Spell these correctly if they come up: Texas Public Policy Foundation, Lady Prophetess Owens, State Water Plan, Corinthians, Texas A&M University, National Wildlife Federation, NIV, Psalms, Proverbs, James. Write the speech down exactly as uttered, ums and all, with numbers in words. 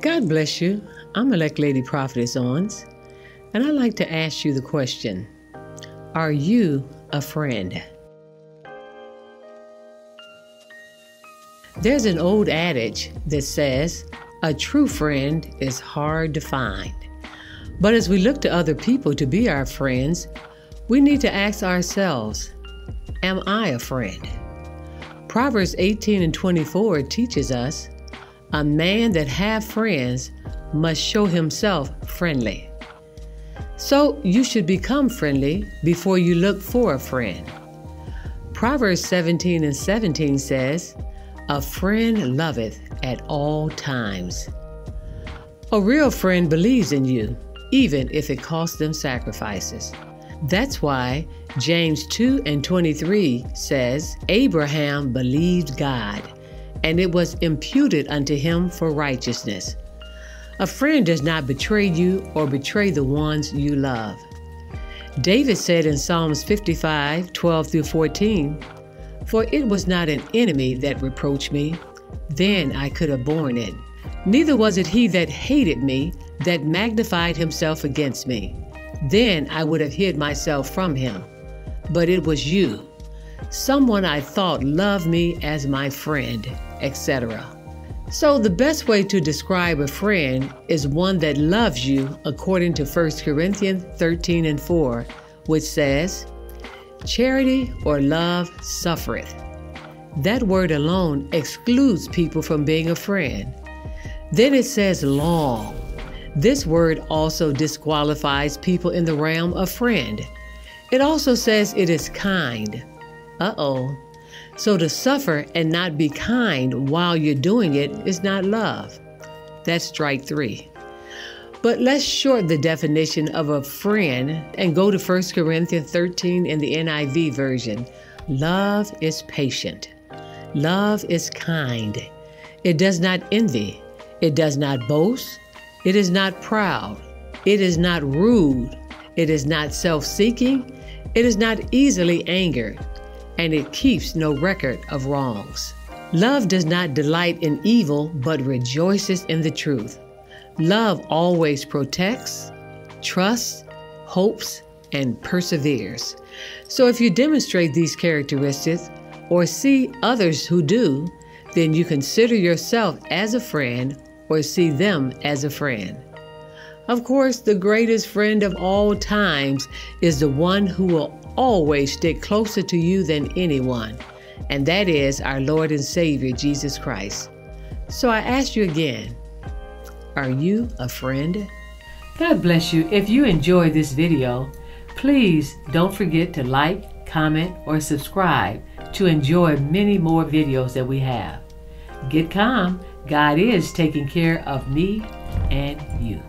God bless you. I'm elect Lady Prophetess Owens, and I'd like to ask you the question, are you a friend? There's an old adage that says, a true friend is hard to find. But as we look to other people to be our friends, we need to ask ourselves, am I a friend? Proverbs eighteen and twenty-four teaches us, a man that hath friends must show himself friendly. So you should become friendly before you look for a friend. Proverbs seventeen and seventeen says, a friend loveth at all times. A real friend believes in you, even if it costs them sacrifices. That's why James two and twenty-three says, Abraham believed God, and it was imputed unto him for righteousness. A friend does not betray you or betray the ones you love. David said in Psalms fifty-five, twelve through fourteen, for it was not an enemy that reproached me, then I could have borne it. Neither was it he that hated me that magnified himself against me, then I would have hid myself from him. But it was you, someone I thought loved me as my friend, et cetera. So the best way to describe a friend is one that loves you according to First Corinthians thirteen and four, which says, charity or love suffereth. That word alone excludes people from being a friend. Then it says long. This word also disqualifies people in the realm of friend. It also says it is kind. Uh-oh. So to suffer and not be kind while you're doing it is not love. That's strike three. But let's short the definition of a friend and go to First Corinthians thirteen in the N I V version. Love is patient. Love is kind. It does not envy. It does not boast. It is not proud. It is not rude. It is not self-seeking. It is not easily angered. And it keeps no record of wrongs. Love does not delight in evil, but rejoices in the truth. Love always protects, trusts, hopes, and perseveres. So if you demonstrate these characteristics or see others who do, then you consider yourself as a friend or see them as a friend. Of course, the greatest friend of all times is the one who will always stick closer to you than anyone, and that is our Lord and Savior, Jesus Christ. So I ask you again, are you a friend? God bless you. If you enjoyed this video, please don't forget to like, comment, or subscribe to enjoy many more videos that we have. Get calm. God is taking care of me and you.